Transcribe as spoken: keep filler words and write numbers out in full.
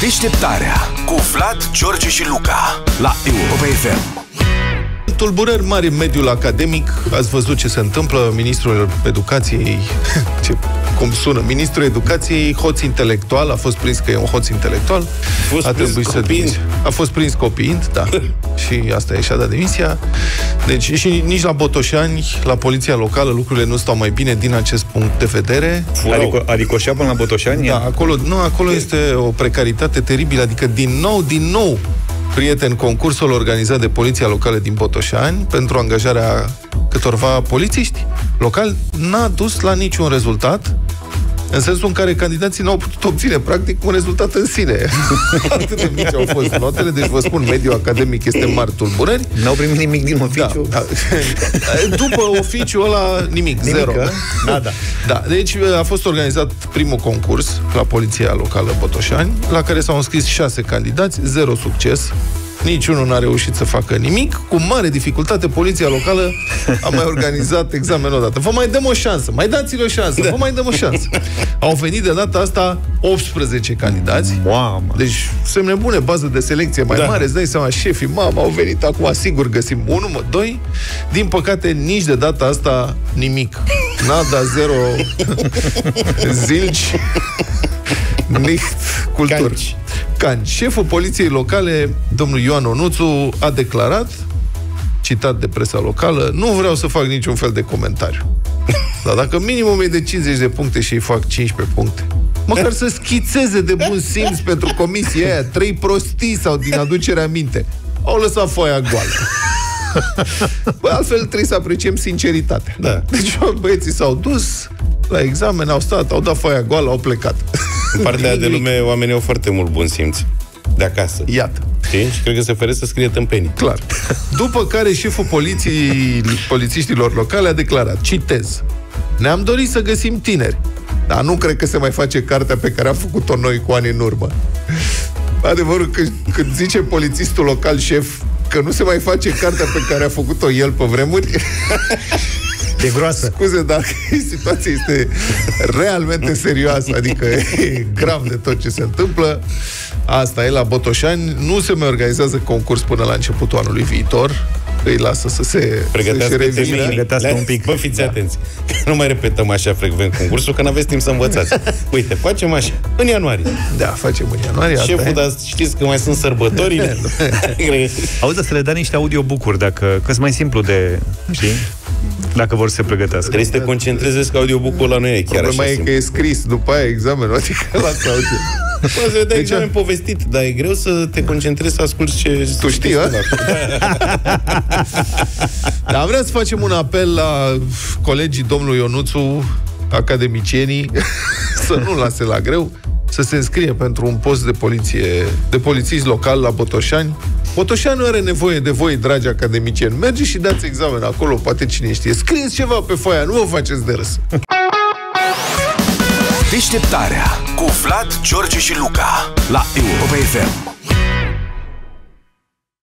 Deșteptarea cu Vlad, George și Luca la Europa F M. Tulburări mari în mediul academic. Ați văzut ce se întâmplă. Ministrul Educației, ce, cum sună, Ministrul Educației, hoț intelectual, a fost prins că e un hoț intelectual. A fost a prins copiind. A fost prins copiind, da. Și asta e, și-a dat demisia. Deci și nici la Botoșani, la poliția locală, lucrurile nu stau mai bine din acest punct de vedere. Adică, adică și până la Botoșani? Da, acolo, nu, acolo este o precaritate teribilă. Adică din nou, din nou, prieten, concursul organizat de poliția locală din Botoșani pentru angajarea câtorva polițiști locali n-a dus la niciun rezultat, în sensul în care candidații n-au putut obține, practic, un rezultat în sine. Atât de mici au fost notele, deci vă spun, mediul academic este mari tulburări. N-au primit nimic din oficiu. Da, da. După oficiul ăla, nimic, nimic zero. Da, da. Da. Deci a fost organizat primul concurs la poliția locală Botoșani, la care s-au înscris șase candidați, zero succes. Niciunul n-a reușit să facă nimic. Cu mare dificultate, poliția locală a mai organizat examenul odată. Vă mai dăm o șansă, mai dați-le o șansă, da. Vă mai dăm o șansă. Au venit de data asta optsprezece candidați. Mamă. Deci semne bune, bază de selecție mai da. mare. Îți dai seama, șefii, mamă, au venit acum, sigur găsim unul, mă, doi. Din păcate, nici de data asta nimic. Nada, zero. Zilci. Nicht cultură. Can. Șeful poliției locale, domnul Ioan Onuțu, a declarat, citat de presa locală: nu vreau să fac niciun fel de comentariu. Dar dacă minimum e de cincizeci de puncte și îi fac cincisprezece puncte, măcar să schițeze de bun simț pentru comisia aia trei prostii sau din aducerea minte. Au lăsat foaia goală. Bă, altfel trebuie să apreciem sinceritatea. Da. Deci băieții s-au dus la examen, au stat, au dat foaia goală, au plecat. În partea de lume, oamenii au foarte mult bun simț de acasă. Iată. Și cred că se feresc să scrie tâmpenii. Clar. După care șeful poliției, polițiștilor locale a declarat, citez: ne-am dorit să găsim tineri, dar nu cred că se mai face cartea pe care am făcut-o noi cu ani în urmă. Adevărul că când zice polițistul local șef că nu se mai face cartea pe care a făcut-o el pe vremuri... E groasă. Scuze, dar situația este realmente serioasă, adică e grav de tot ce se întâmplă. Asta e la Botoșani. Nu se mai organizează concurs până la începutul anului viitor. Îi lasă să se revină. Bă, fiți da. atenți. Nu mai repetăm așa frecvent concursul, că n-aveți timp să învățați. Uite, facem așa. În ianuarie. Da, facem în ianuarie. Șeful, dar știți că mai sunt sărbătorile. Auzi, să le dai niște audiobook-uri, dacă... că-s mai simplu de... știi? Dacă vor să se pregătească. Trebuie să te concentrezi că audiobook-ul ăla nu e chiar așa. Problema e că e scris după aia examenul, adică lasă audio. Poate să dai examen povestit, dar e greu să te concentrezi să asculti ce... Tu știi, a? Dar vreau să facem un apel la colegii domnului Ionuțu, academicienii, să nu lase la greu, să se înscrie pentru un post de poliție, de polițist local la Botoșani. Botoșani are nevoie de voi, dragi academicieni. Mergeți și dați examen acolo, poate cine știe. Scrieți ceva pe foaia, nu vă faceți de râs. Deșteptarea cu Vlad, George și Luca la Europa F M.